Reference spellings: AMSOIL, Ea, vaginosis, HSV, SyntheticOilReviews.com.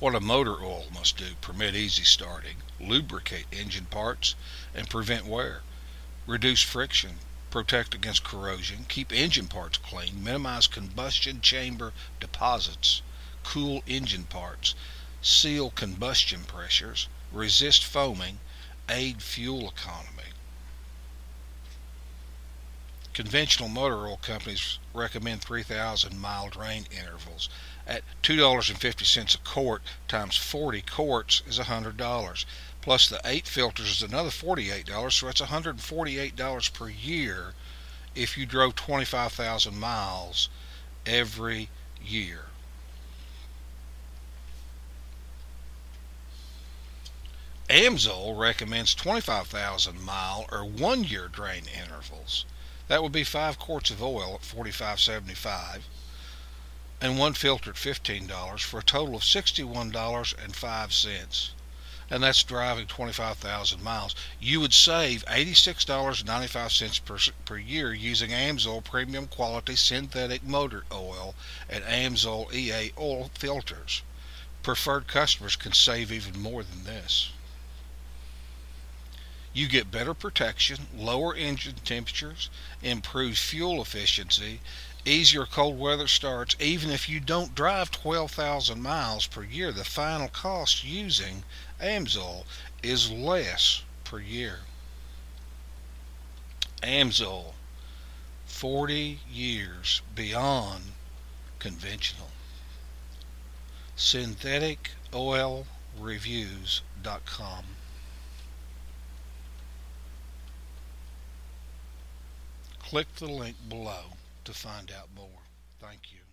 what a motor oil must do: permit easy starting, lubricate engine parts, and prevent wear, reduce friction, protect against corrosion, keep engine parts clean, minimize combustion chamber deposits, cool engine parts, seal combustion pressures, resist foaming, aid fuel economy. Conventional motor oil companies recommend 3,000 mile drain intervals. At $2.50 a quart times 40 quarts is $100. Plus the 8 filters is another $48, so that's $148 per year if you drove 25,000 miles every year. AMSOIL recommends 25,000 mile or 1 year drain intervals. That would be 5 quarts of oil at $45.75 and one filter at $15 for a total of $61.05. And that's driving 25,000 miles. You would save $86.95 per year using AMSOIL Premium Quality Synthetic Motor Oil and AMSOIL EA Oil Filters. Preferred customers can save even more than this. You get better protection, lower engine temperatures, improved fuel efficiency, easier cold weather starts. Even if you don't drive 12,000 miles per year, the final cost using AMSOIL is less per year. AMSOIL, 40 years beyond conventional. SyntheticOilReviews.com. Click the link below to find out more. Thank you.